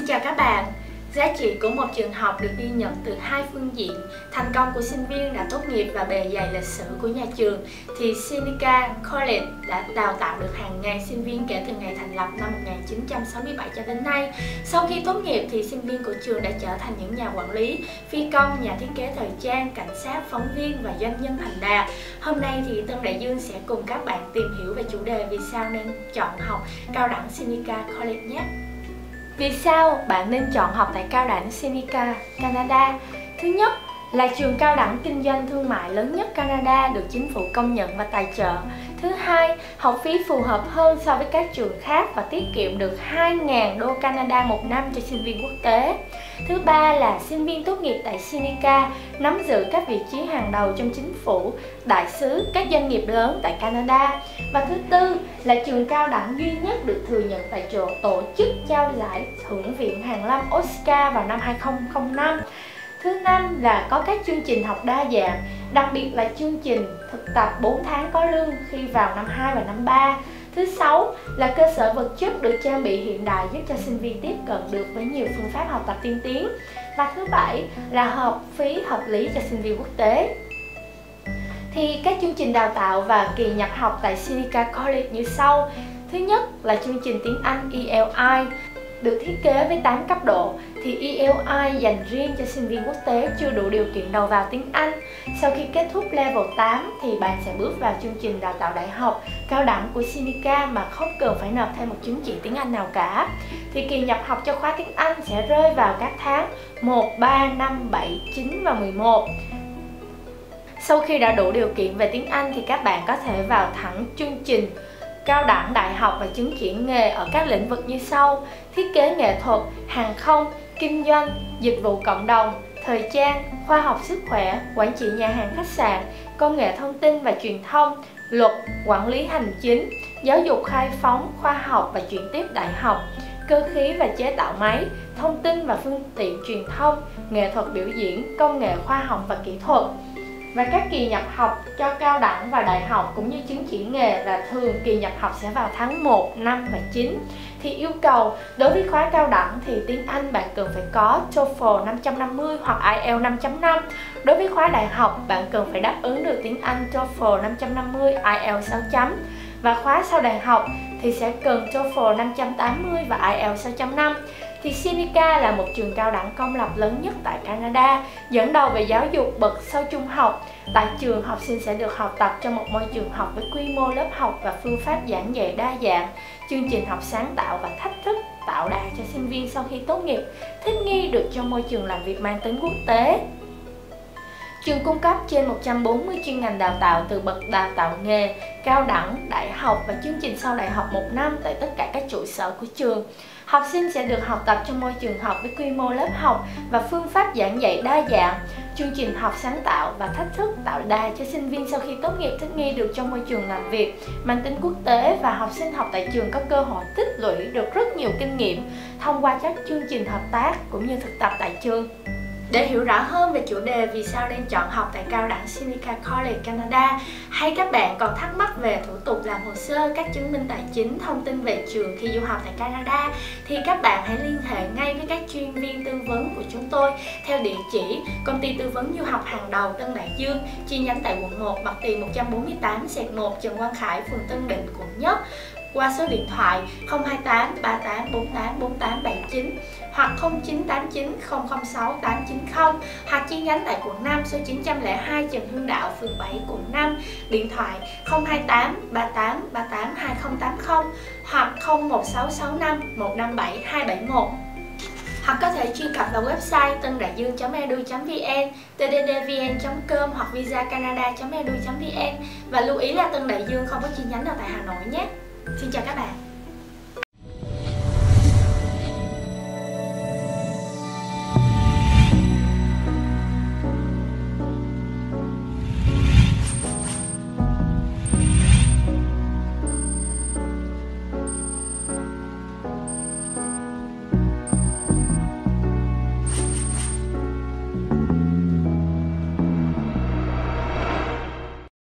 Xin chào các bạn. Giá trị của một trường học được ghi nhận từ hai phương diện: thành công của sinh viên đã tốt nghiệp và bề dày lịch sử của nhà trường. Thì Seneca College đã đào tạo được hàng ngàn sinh viên kể từ ngày thành lập năm 1967 cho đến nay. Sau khi tốt nghiệp thì sinh viên của trường đã trở thành những nhà quản lý, phi công, nhà thiết kế thời trang, cảnh sát, phóng viên và doanh nhân thành đạt. Hôm nay thì Tân Đại Dương sẽ cùng các bạn tìm hiểu về chủ đề vì sao nên chọn học cao đẳng Seneca College nhé. Vì sao bạn nên chọn học tại cao đẳng Seneca, Canada? Thứ nhất là trường cao đẳng kinh doanh thương mại lớn nhất Canada, được chính phủ công nhận và tài trợ. Thứ hai, học phí phù hợp hơn so với các trường khác và tiết kiệm được 2.000 đô Canada một năm cho sinh viên quốc tế. Thứ ba là sinh viên tốt nghiệp tại Seneca nắm giữ các vị trí hàng đầu trong chính phủ, đại sứ, các doanh nghiệp lớn tại Canada. Và thứ tư là trường cao đẳng duy nhất được thừa nhận tại tổ chức trao giải Thượng viện Hàn Lâm Oscar vào năm 2005. Thứ năm là có các chương trình học đa dạng, đặc biệt là chương trình thực tập 4 tháng có lương khi vào năm 2 và năm 3. Thứ sáu là cơ sở vật chất được trang bị hiện đại, giúp cho sinh viên tiếp cận được với nhiều phương pháp học tập tiên tiến. Và thứ bảy là học phí hợp lý cho sinh viên quốc tế. Thì các chương trình đào tạo và kỳ nhập học tại Seneca College như sau. Thứ nhất là chương trình tiếng Anh ELI, được thiết kế với 8 cấp độ. Thì ELI dành riêng cho sinh viên quốc tế chưa đủ điều kiện đầu vào tiếng Anh. Sau khi kết thúc level 8 thì bạn sẽ bước vào chương trình đào tạo đại học, cao đẳng của Seneca mà không cần phải nộp thêm một chứng chỉ tiếng Anh nào cả. Thì kỳ nhập học cho khóa tiếng Anh sẽ rơi vào các tháng 1, 3, 5, 7, 9 và 11. Sau khi đã đủ điều kiện về tiếng Anh thì các bạn có thể vào thẳng chương trình cao đẳng đại học và chứng chỉ nghề ở các lĩnh vực như sau: thiết kế nghệ thuật, hàng không, kinh doanh, dịch vụ cộng đồng, thời trang, khoa học sức khỏe, quản trị nhà hàng khách sạn, công nghệ thông tin và truyền thông, luật, quản lý hành chính, giáo dục khai phóng, khoa học và chuyển tiếp đại học, cơ khí và chế tạo máy, thông tin và phương tiện truyền thông, nghệ thuật biểu diễn, công nghệ khoa học và kỹ thuật. Và các kỳ nhập học cho cao đẳng và đại học cũng như chứng chỉ nghề là thường kỳ nhập học sẽ vào tháng 1, 5 và 9. Thì yêu cầu đối với khóa cao đẳng thì tiếng Anh bạn cần phải có TOEFL 550 hoặc IELTS 5.5. Đối với khóa đại học bạn cần phải đáp ứng được tiếng Anh TOEFL 550, IELTS 6 chấm. Và khóa sau đại học thì sẽ cần TOEFL 580 và IELTS 6.5. Thì Seneca là một trường cao đẳng công lập lớn nhất tại Canada, dẫn đầu về giáo dục bậc sau trung học. Tại trường, học sinh sẽ được học tập trong một môi trường học với quy mô lớp học và phương pháp giảng dạy đa dạng, chương trình học sáng tạo và thách thức tạo đà cho sinh viên sau khi tốt nghiệp, thích nghi được trong môi trường làm việc mang tính quốc tế. Trường cung cấp trên 140 chuyên ngành đào tạo từ bậc đào tạo nghề, cao đẳng, đại học và chương trình sau đại học 1 năm tại tất cả các trụ sở của trường. Học sinh sẽ được học tập trong môi trường học với quy mô lớp học và phương pháp giảng dạy đa dạng, chương trình học sáng tạo và thách thức tạo đà cho sinh viên sau khi tốt nghiệp thích nghi được trong môi trường làm việc mang tính quốc tế, và học sinh học tại trường có cơ hội tích lũy được rất nhiều kinh nghiệm thông qua các chương trình hợp tác cũng như thực tập tại trường. Để hiểu rõ hơn về chủ đề vì sao nên chọn học tại cao đẳng Seneca College Canada, hay các bạn còn thắc mắc về thủ tục làm hồ sơ, các chứng minh tài chính, thông tin về trường khi du học tại Canada, thì các bạn hãy liên hệ ngay với các chuyên viên tư vấn của chúng tôi theo địa chỉ Công ty Tư vấn Du học Hàng đầu Tân Đại Dương, chi nhánh tại quận 1, Mặt Tiền 148/1 Trần Quang Khải, phường Tân Định, quận Nhất, qua số điện thoại 028 38 48 48 79 hoặc 0989 006 890, hoặc chi nhánh tại quận 5, số 902 Trần Hưng Đạo, phường 7, quận 5, điện thoại 028 38 38 2080 hoặc 01665 157 271. Hoặc có thể truy cập vào website tăndạidương.edu.vn, tddvn.com hoặc visacanada.edu.vn. Và lưu ý là Tân Đại Dương không có chi nhánh nào tại Hà Nội nhé. Xin chào các bạn.